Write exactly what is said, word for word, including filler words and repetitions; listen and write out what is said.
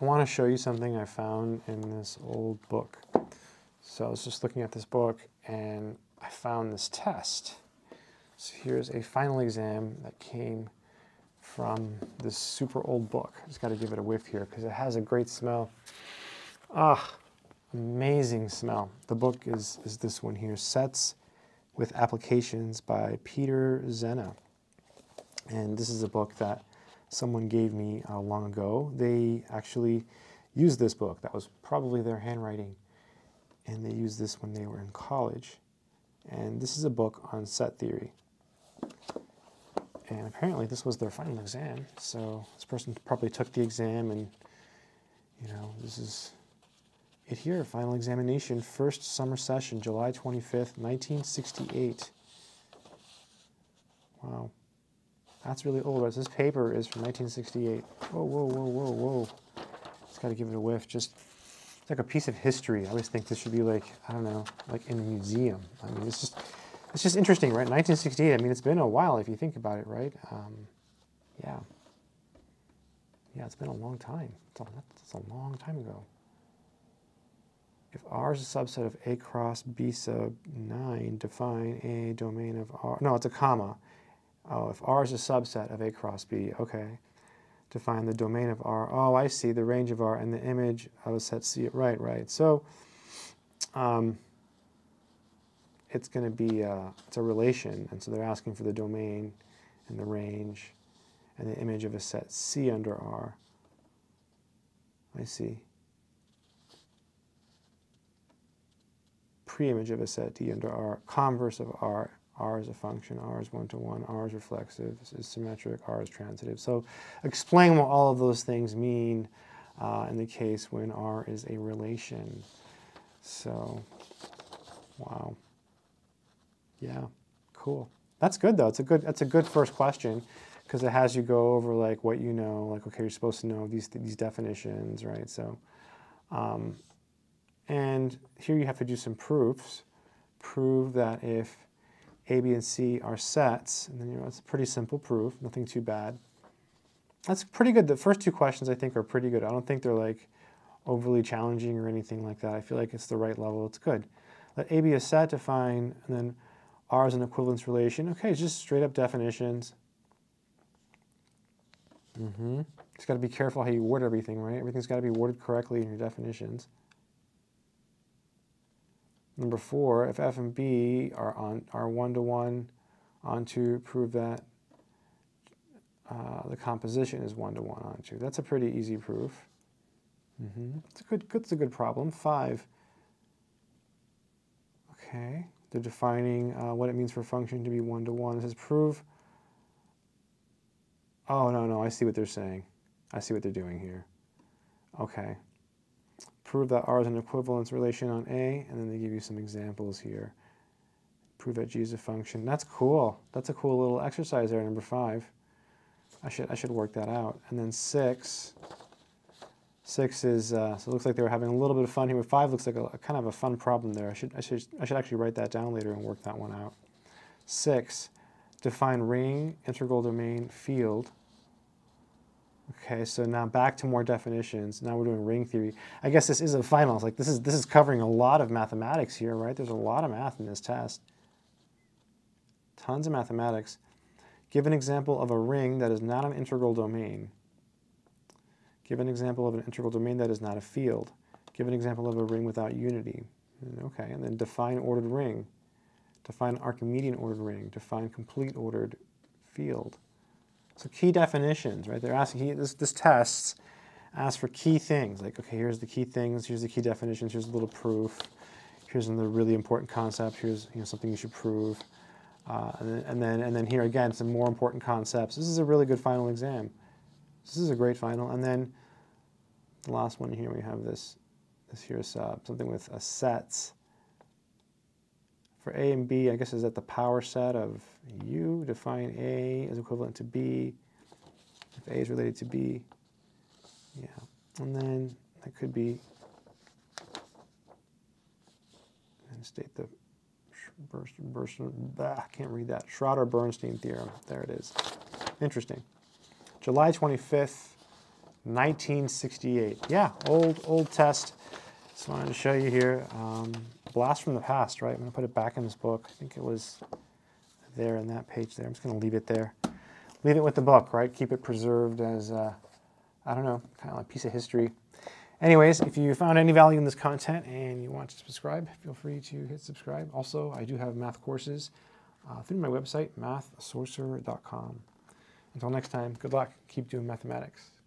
I want to show you something I found in this old book. So I was just looking at this book and I found this test. So here's a final exam that came from this super old book. I just got to give it a whiff here because it has a great smell. Ah, amazing smell. The book is, is this one here, Sets with Applications by Peter Zena. And this is a book that someone gave me uh, long ago. They actually used this book. That was probably their handwriting. And they used this when they were in college. And this is a book on set theory. And apparently this was their final exam. So this person probably took the exam and, you know, this is it here, final examination, first summer session, July twenty-fifth, nineteen sixty-eight. Wow. That's really old. This paper is from nineteen sixty-eight. Whoa, whoa, whoa, whoa, whoa. Just got to give it a whiff. Just it's like a piece of history. I always think this should be like, I don't know, like in a museum. I mean, it's just, it's just interesting, right? nineteen sixty-eight. I mean, it's been a while if you think about it, right? Um, yeah. Yeah, it's been a long time. It's a, it's a long time ago. If R is a subset of A cross B sub nine, define a domain of R. No, it's a comma. Oh, if R is a subset of A cross B, okay. Define the domain of R. Oh, I see, the range of R and the image of a set C. Right, right. So, um, it's going to be, uh, it's a relation, and so they're asking for the domain and the range and the image of a set C under R. I see. Pre-image of a set D under R, converse of R. R is a function, R is one-to-one, R is reflexive, is symmetric, R is transitive. So explain what all of those things mean uh, in the case when R is a relation. So, wow. Yeah, cool. That's good though. It's a good, that's a good first question because it has you go over like what you know, like, okay, you're supposed to know these, these definitions, right? So, um, and here you have to do some proofs. Prove that if A, B, and C are sets, and then you know, it's a pretty simple proof, nothing too bad. That's pretty good. The first two questions I think are pretty good. I don't think they're like overly challenging or anything like that. I feel like it's the right level, it's good. Let A be a set, define, and then R is an equivalence relation. Okay, just straight up definitions. Mm-hmm. Just gotta be careful how you word everything, right? Everything's gotta be worded correctly in your definitions. Number four, if F and B are on are one-to-one, onto prove that uh, the composition is one-to-one onto. That's a pretty easy proof. Mm-hmm. It's a good, good, it's a good problem. Five. Okay, they're defining uh, what it means for a function to be one-to-one. It says prove. Oh no no, I see what they're saying. I see what they're doing here. Okay. Prove that R is an equivalence relation on A, and then they give you some examples here. Prove that G is a function. That's cool. That's a cool little exercise there, number five. I should, I should work that out. And then six. Six is, uh, so it looks like they were having a little bit of fun here. But five looks like a, a kind of a fun problem there. I should, I, should, I should actually write that down later and work that one out. Six, define ring, integral domain, field. Okay, so now back to more definitions. Now we're doing ring theory. I guess this isn't finals. Like this is this is covering a lot of mathematics here, right? There's a lot of math in this test. Tons of mathematics. Give an example of a ring that is not an integral domain. Give an example of an integral domain that is not a field. Give an example of a ring without unity. Okay, and then define ordered ring. Define Archimedean ordered ring. Define complete ordered field. So key definitions, right? They're asking, this, this test asks for key things. Like, okay, here's the key things, here's the key definitions, here's a little proof, here's another really important concept, here's you know, something you should prove. Uh, and, then, and, then, and then here again, some more important concepts. This is a really good final exam. This is a great final. And then the last one here, we have this, this here sub, something with a sets. For A and B, I guess is that the power set of U, define A as equivalent to B, if A is related to B, yeah. And then that could be, and state the, I can't read that, Schroeder-Bernstein theorem, there it is. Interesting. July twenty-fifth, nineteen sixty-eight. Yeah, old, old test. Just wanted to show you here. Um, blast from the past, right? I'm gonna put it back in this book. I think it was there in that page there. I'm just gonna leave it there. Leave it with the book, right? Keep it preserved as, uh, I don't know, kind of like a piece of history. Anyways, if you found any value in this content and you want to subscribe, feel free to hit subscribe. Also, I do have math courses uh, through my website, math sorcerer dot com. Until next time, good luck. Keep doing mathematics.